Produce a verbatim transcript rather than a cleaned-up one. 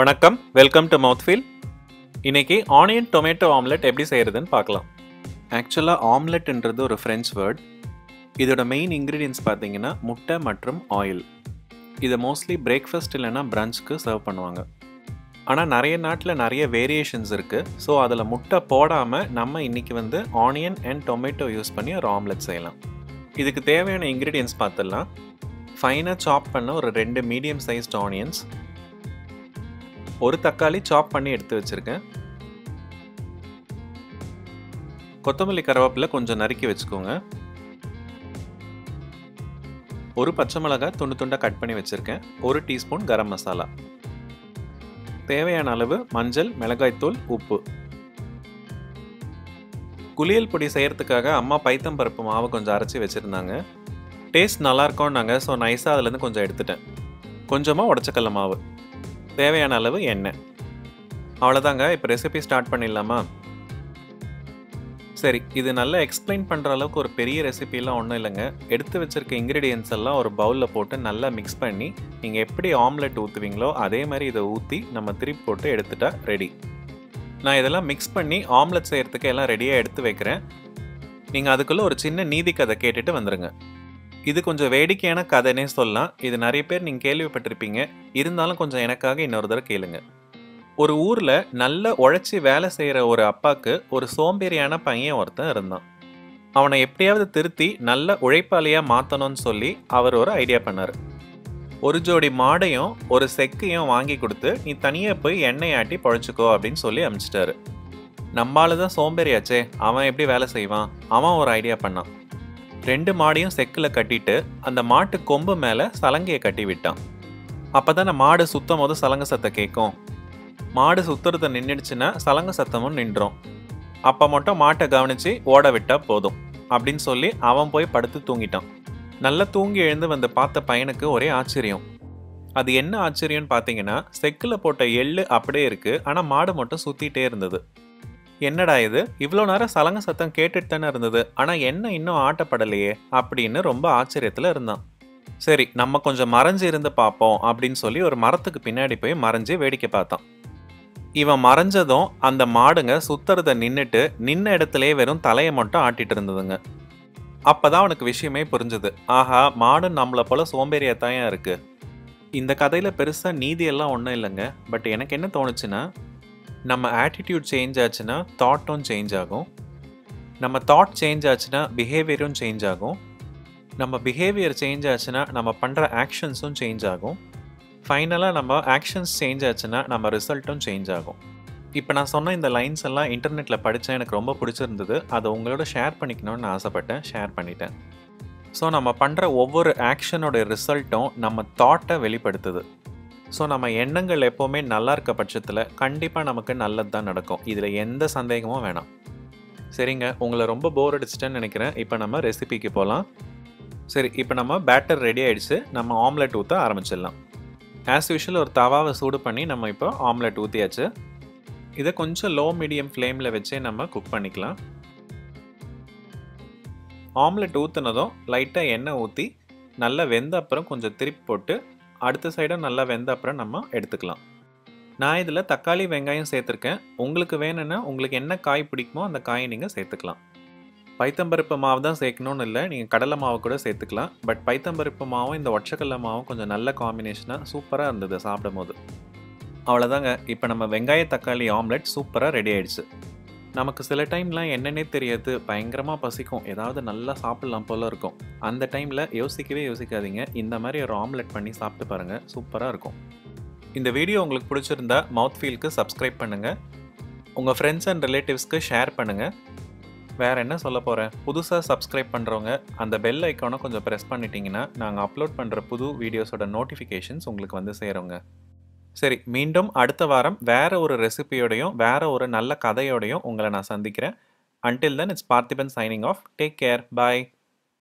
வணக்கம், welcome to மவுத்ஃபீல். இன்றைக்கி onion tomato omelette எப்படி செய்கிறதுன்னு பார்க்கலாம். ஆக்சுவலாக ஆம்லெட்ன்றது ஒரு ஃப்ரெஞ்ச் வேர்ட். இதோட மெயின் இன்க்ரீடியன்ட்ஸ் பார்த்தீங்கன்னா முட்டை மற்றும் ஆயில். இதை மோஸ்ட்லி பிரேக்ஃபாஸ்ட் இல்லைனா பிரஞ்சுக்கு சர்வ் பண்ணுவாங்க. ஆனால் நிறைய நாட்டில் நிறைய வேரியேஷன்ஸ் இருக்குது. ஸோ அதில் முட்டை போடாமல் நம்ம இன்றைக்கி வந்து ஆனியன் அண்ட் டொமேட்டோ யூஸ் பண்ணி ஒரு ஆம்லெட் செய்யலாம். இதுக்கு தேவையான இன்க்ரீடியன்ட்ஸ் பார்த்துடலாம். ஃபைனாக சாப் பண்ண ஒரு ரெண்டு மீடியம் சைஸ்ட் ஆனியன்ஸ், ஒரு தக்காளி சாப் பண்ணி எடுத்து வச்சுருக்கேன், கொத்தமல்லி கருவேப்பிலை கொஞ்சம் நறுக்கி வச்சுக்கோங்க, ஒரு பச்சை மிளகாய் துண்டு துண்டாக கட் பண்ணி வச்சுருக்கேன், ஒரு டீஸ்பூன் கரம் மசாலா, தேவையான அளவு மஞ்சள், மிளகாய்த்தூள், உப்பு. குளியல் பொடி செய்கிறதுக்காக அம்மா பைத்தம் பருப்பு மாவை கொஞ்சம் அரைச்சி வச்சுருந்தாங்க. டேஸ்ட் நல்லாயிருக்கும்னாங்க. ஸோ நைஸாக அதுலேருந்து கொஞ்சம் எடுத்துட்டேன். கொஞ்சமாக உடச்சக்கல்ல மாவு, தேவையான அளவு எண்ணெய். அவ்வளோதாங்க. இப்போ ரெசிபி ஸ்டார்ட் பண்ணிடலாமா? சரி, இது நல்லா எக்ஸ்பிளைன் பண்ணுற அளவுக்கு ஒரு பெரிய ரெசிபிலாம் ஒன்றும் இல்லைங்க. எடுத்து வச்சுருக்க இன்க்ரீடியன்ட்ஸ் எல்லாம் ஒரு பவுலில் போட்டு நல்லா மிக்ஸ் பண்ணி, நீங்கள் எப்படி ஆம்லெட் ஊற்றுவீங்களோ அதே மாதிரி இதை ஊற்றி நம்ம திருப்பி போட்டு எடுத்துட்டா ரெடி. நான் இதெல்லாம் மிக்ஸ் பண்ணி ஆம்லெட் செய்கிறதுக்கு எல்லாம் ரெடியாக எடுத்து வைக்கிறேன். நீங்கள் அதுக்குள்ளே ஒரு சின்ன நீதி கதை கேட்டுட்டு வந்துடுங்க. இது கொஞ்சம் வேடிக்கையான கதைனே சொல்லலாம். இது நிறைய பேர் நீங்கள் கேள்விப்பட்டிருப்பீங்க. இருந்தாலும் கொஞ்சம் எனக்காக இன்னொரு தடவை கேளுங்க. ஒரு ஊரில் நல்ல உழைச்சி வேலை செய்கிற ஒரு அப்பாவுக்கு ஒரு சோம்பேறியான பையன் ஒருத்தன் இருந்தான். அவனை எப்படியாவது திருத்தி நல்ல உழைப்பாளியாக மாற்றணும்னு சொல்லி அவர் ஒரு ஐடியா பண்ணார். ஒரு ஜோடி மாடையும் ஒரு செக்கையும் வாங்கி கொடுத்து, நீ தனியாக போய் எண்ணெய் ஆட்டி பழச்சிக்கோ அப்படின்னு சொல்லி அனுப்பிச்சிட்டாரு. நம்மளால தான் சோம்பேறியாச்சே, அவன் எப்படி வேலை செய்வான்? அவன் ஒரு ஐடியா பண்ணான். ரெண்டு மாடையும் செக்கில் கட்டிட்டு அந்த மாட்டு கொம்பு மேலே சலங்கையை கட்டி விட்டான். அப்போ தானே மாடு சுத்தம் போது சலங்கை சத்தம் கேட்கும். மாடு சுற்றுறத நின்றுடுச்சுன்னா சலங்கை சத்தமும் நின்றோம். அப்போ மட்டும் மாட்டை கவனித்து ஓட விட்டால் போதும் அப்படின்னு சொல்லி அவன் போய் படுத்து தூங்கிட்டான். நல்லா தூங்கி எழுந்து வந்து பார்த்த பையனுக்கு ஒரே ஆச்சரியம். அது என்ன ஆச்சரியம்னு பார்த்தீங்கன்னா, செக்கில் போட்ட எள்ளு அப்படியே இருக்குது, ஆனால் மாடு மட்டும் சுற்றிகிட்டே இருந்தது. என்னடா இது, இவ்வளோ நேரம் சலங்கை சத்தம் கேட்டுட்டு தானே இருந்தது, ஆனால் என்ன இன்னும் ஆட்டப்படலையே அப்படின்னு ரொம்ப ஆச்சரியத்தில் இருந்தான். சரி, நம்ம கொஞ்சம் மறைஞ்சி இருந்து பார்ப்போம் அப்படின்னு சொல்லி ஒரு மரத்துக்கு பின்னாடி போய் மறைஞ்சி வேடிக்கை பார்த்தான். இவன் மறைஞ்சதும் அந்த மாடுங்க சுற்றுறத நின்றுட்டு நின்ன இடத்துலையே வெறும் தலையை மட்டும் ஆட்டிகிட்டு இருந்ததுங்க. அப்போ தான் அவனுக்கு விஷயமே புரிஞ்சுது. ஆஹா, மாடு நம்மளை போல் சோம்பேறியாத்தான் இருக்குது. இந்த கதையில் பெருசாக நீதியெல்லாம் ஒன்றும் இல்லைங்க. பட் எனக்கு என்ன தோணுச்சுன்னா, நம்ம ஆட்டிடியூட் சேஞ்ச் ஆச்சுன்னா தாட்டும் சேஞ்ச் ஆகும். நம்ம தாட் சேஞ்ச் ஆச்சுன்னா பிஹேவியரும் சேஞ்ச் ஆகும். நம்ம பிஹேவியர் சேஞ்ச் ஆச்சுன்னா நம்ம பண்ணுற ஆக்ஷன்ஸும் சேஞ்ச் ஆகும். ஃபைனலாக நம்ம ஆக்ஷன்ஸ் சேஞ்ச் ஆச்சுன்னா நம்ம ரிசல்ட்டும் சேஞ்ச் ஆகும். இப்போ நான் சொன்ன இந்த லைன்ஸ் எல்லாம் இன்டர்நெட்டில் படித்தேன், எனக்கு ரொம்ப பிடிச்சிருந்தது. அதை உங்களோட ஷேர் பண்ணிக்கணும்னு ஆசைப்பட்டேன், ஷேர் பண்ணிட்டேன். ஸோ நம்ம பண்ணுற ஒவ்வொரு ஆக்ஷனோட ரிசல்ட்டும் நம்ம தாட்டை வெளிப்படுத்துது. ஸோ நம்ம எண்ணங்கள் எப்போவுமே நல்லா இருக்க பட்சத்தில் கண்டிப்பாக நமக்கு நல்லது தான் நடக்கும். இதில் எந்த சந்தேகமும் வேணாம். சரிங்க, உங்களை ரொம்ப போர் அடிச்சிட்டேன்னு நினைக்கிறேன். இப்போ நம்ம ரெசிபிக்கு போகலாம். சரி, இப்போ நம்ம பேட்டர் ரெடி ஆகிடுச்சு. நம்ம ஆம்லெட் ஊற்ற ஆரம்பிச்சிடலாம். ஆஸ் யூஷுவல் ஒரு தவாவை சூடு பண்ணி நம்ம இப்போ ஆம்லெட் ஊற்றியாச்சு. இதை கொஞ்சம் லோ மீடியம் ஃப்ளேமில் வச்சே நம்ம குக் பண்ணிக்கலாம். ஆம்லெட் ஊற்றுனதும் லைட்டாக எண்ணெய் ஊற்றி நல்லா வெந்த அப்புறம் கொஞ்சம் திருப்பி போட்டு அடுத்த சைடும் நல்லா வெந்த அப்புறம் நம்ம எடுத்துக்கலாம். நான் இதில் தக்காளி, வெங்காயம் சேர்த்துருக்கேன். உங்களுக்கு வேணும்னா உங்களுக்கு என்ன காய் பிடிக்குமோ அந்த காயை நீங்கள் சேர்த்துக்கலாம். பைத்தம்பருப்பு மாவு தான் சேர்க்கணும்னு இல்லை, நீங்கள் கடலை மாவு கூட சேர்த்துக்கலாம். பட் பைத்தம்பருப்பு மாவும் இந்த ஒச்சக்கடலை மாவும் கொஞ்சம் நல்ல காம்பினேஷனாக சூப்பராக இருந்தது சாப்பிடும் போது. அவ்வளோதாங்க, இப்போ நம்ம வெங்காய தக்காளி ஆம்லெட் சூப்பராக ரெடி ஆகிடுச்சு. நமக்கு சில டைம்லாம் என்னன்னே தெரியாது, பயங்கரமாக பசிக்கும், ஏதாவது நல்லா சாப்பிட்லாம் போல் இருக்கும். அந்த டைமில் யோசிக்கவே யோசிக்காதீங்க, இந்த மாதிரி ஒரு ஆம்லெட் பண்ணி சாப்பிட்டு பாருங்கள், சூப்பராக இருக்கும். இந்த வீடியோ உங்களுக்கு பிடிச்சிருந்தா மவுத்ஃபீலுக்கு சப்ஸ்கிரைப் பண்ணுங்கள், உங்கள் ஃப்ரெண்ட்ஸ் அண்ட் ரிலேட்டிவ்ஸ்க்கு ஷேர் பண்ணுங்கள். வேறு என்ன சொல்ல போகிறேன், புதுசாக சப்ஸ்கிரைப் பண்ணுறவங்க அந்த பெல் ஐக்கானை கொஞ்சம் ப்ரெஸ் பண்ணிட்டீங்கன்னா நாங்கள் அப்லோட் பண்ணுற புது வீடியோஸோட நோட்டிஃபிகேஷன்ஸ் உங்களுக்கு வந்து சேருங்க. சரி, மீண்டும் அடுத்த வாரம் வேறு ஒரு ரெசிபியோடையும் வேறு ஒரு நல்ல கதையோடையும் உங்களை நான் சந்திக்கிறேன். Until then, it's Parthiban signing off. Take care. Bye.